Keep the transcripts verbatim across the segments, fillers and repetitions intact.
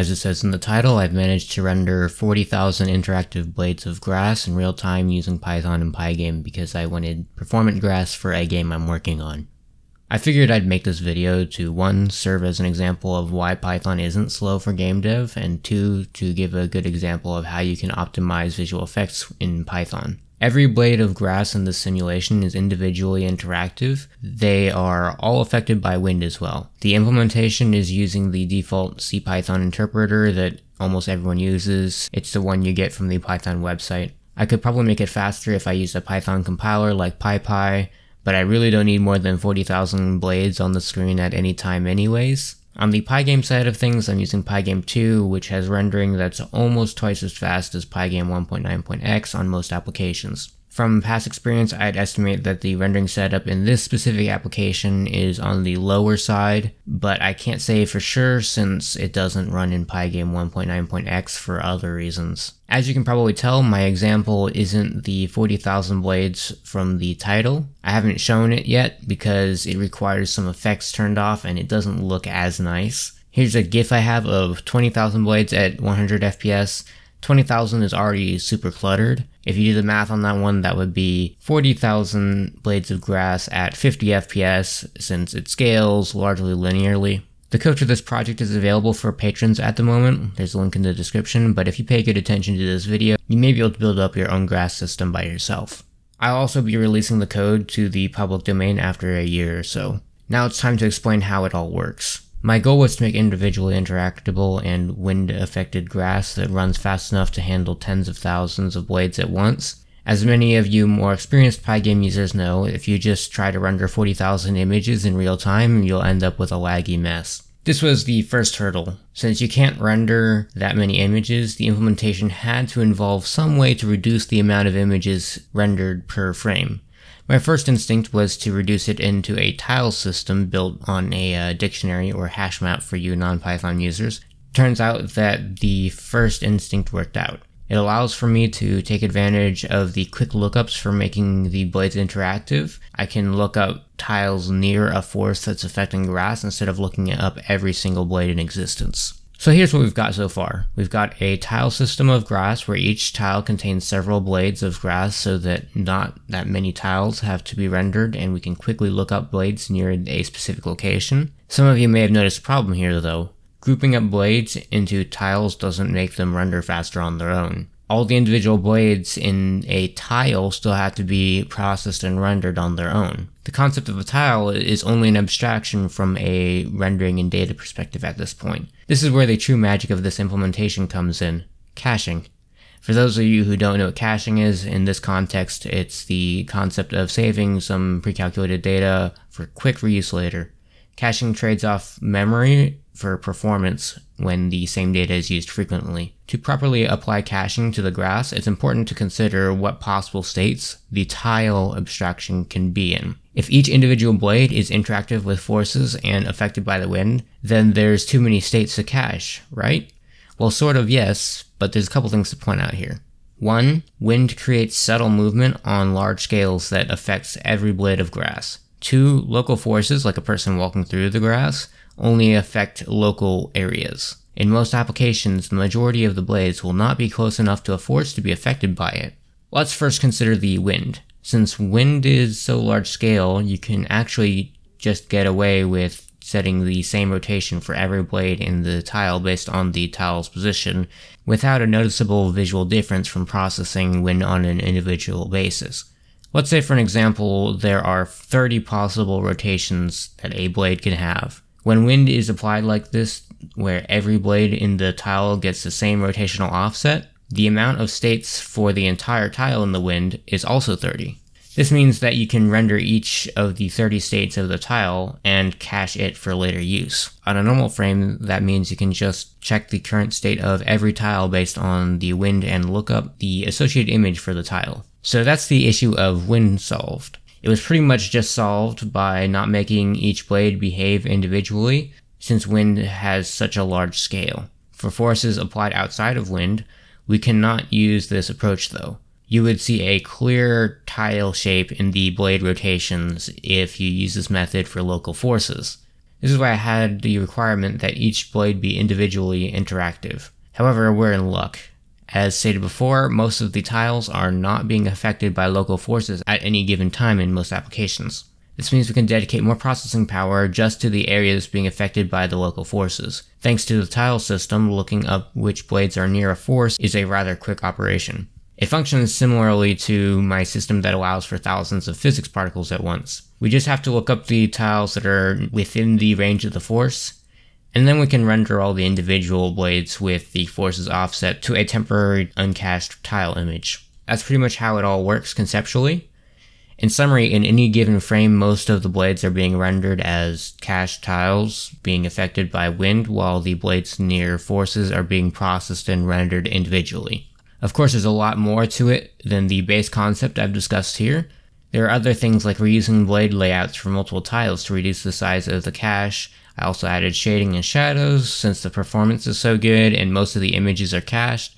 As it says in the title, I've managed to render forty thousand interactive blades of grass in real time using Python and Pygame because I wanted performant grass for a game I'm working on. I figured I'd make this video to one, serve as an example of why Python isn't slow for game dev, and two, to give a good example of how you can optimize visual effects in Python. Every blade of grass in this simulation is individually interactive. They are all affected by wind as well. The implementation is using the default CPython interpreter that almost everyone uses. It's the one you get from the Python website. I could probably make it faster if I used a Python compiler like PyPy, but I really don't need more than forty thousand blades on the screen at any time anyways. On the Pygame side of things, I'm using Pygame two, which has rendering that's almost twice as fast as Pygame one point nine point x on most applications. From past experience, I'd estimate that the rendering setup in this specific application is on the lower side, but I can't say for sure since it doesn't run in Pygame one point nine point x for other reasons. As you can probably tell, my example isn't the forty thousand blades from the title. I haven't shown it yet because it requires some effects turned off and it doesn't look as nice. Here's a GIF I have of twenty thousand blades at one hundred F P S. twenty thousand is already super cluttered. If you do the math on that one, that would be forty thousand blades of grass at fifty F P S since it scales largely linearly. The code for this project is available for patrons at the moment. There's a link in the description, but if you pay good attention to this video, you may be able to build up your own grass system by yourself. I'll also be releasing the code to the public domain after a year or so. Now it's time to explain how it all works. My goal was to make individually interactable and wind-affected grass that runs fast enough to handle tens of thousands of blades at once. As many of you more experienced Pygame users know, if you just try to render forty thousand images in real time, you'll end up with a laggy mess. This was the first hurdle. Since you can't render that many images, the implementation had to involve some way to reduce the amount of images rendered per frame. My first instinct was to reduce it into a tile system built on a uh, dictionary or hash map for you non-Python users. Turns out that the first instinct worked out. It allows for me to take advantage of the quick lookups for making the blades interactive. I can look up tiles near a forest that's affecting grass instead of looking up every single blade in existence. So here's what we've got so far. We've got a tile system of grass where each tile contains several blades of grass so that not that many tiles have to be rendered and we can quickly look up blades near a specific location. Some of you may have noticed a problem here though. Grouping up blades into tiles doesn't make them render faster on their own. All the individual blades in a tile still have to be processed and rendered on their own. The concept of a tile is only an abstraction from a rendering and data perspective at this point. This is where the true magic of this implementation comes in, caching. For those of you who don't know what caching is, in this context, it's the concept of saving some pre-calculated data for quick reuse later. Caching trades off memory for performance when the same data is used frequently. To properly apply caching to the grass, it's important to consider what possible states the tile abstraction can be in. If each individual blade is interactive with forces and affected by the wind, then there's too many states to cache, right? Well, sort of yes, but there's a couple things to point out here. One, wind creates subtle movement on large scales that affects every blade of grass. Two, local forces, like a person walking through the grass, only affect local areas. In most applications, the majority of the blades will not be close enough to a force to be affected by it. Let's first consider the wind. Since wind is so large scale, you can actually just get away with setting the same rotation for every blade in the tile based on the tile's position without a noticeable visual difference from processing wind on an individual basis. Let's say for an example, there are thirty possible rotations that a blade can have. When wind is applied like this, where every blade in the tile gets the same rotational offset, the amount of states for the entire tile in the wind is also thirty. This means that you can render each of the thirty states of the tile and cache it for later use. On a normal frame, that means you can just check the current state of every tile based on the wind and look up the associated image for the tile. So that's the issue of wind solved. It was pretty much just solved by not making each blade behave individually, since wind has such a large scale. For forces applied outside of wind, we cannot use this approach though. You would see a clear tile shape in the blade rotations if you use this method for local forces. This is why I had the requirement that each blade be individually interactive. However, we're in luck. As stated before, most of the tiles are not being affected by local forces at any given time in most applications. This means we can dedicate more processing power just to the areas being affected by the local forces. Thanks to the tile system, looking up which blades are near a force is a rather quick operation. It functions similarly to my system that allows for thousands of physics particles at once. We just have to look up the tiles that are within the range of the force, and then we can render all the individual blades with the forces offset to a temporary uncached tile image. That's pretty much how it all works conceptually. In summary, in any given frame, most of the blades are being rendered as cached tiles being affected by wind, while the blades near forces are being processed and rendered individually. Of course, there's a lot more to it than the base concept I've discussed here. There are other things like reusing blade layouts for multiple tiles to reduce the size of the cache. I also added shading and shadows since the performance is so good and most of the images are cached.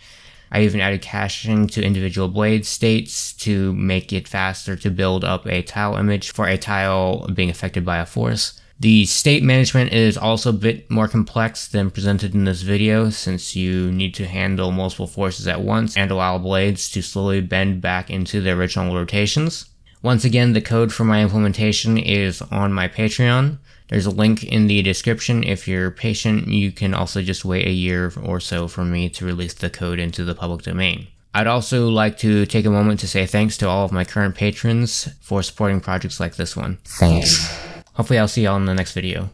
I even added caching to individual blade states to make it faster to build up a tile image for a tile being affected by a force. The state management is also a bit more complex than presented in this video, since you need to handle multiple forces at once and allow blades to slowly bend back into their original rotations. Once again, the code for my implementation is on my Patreon. There's a link in the description. If you're patient, you can also just wait a year or so for me to release the code into the public domain. I'd also like to take a moment to say thanks to all of my current patrons for supporting projects like this one. Thanks. Hopefully I'll see y'all in the next video.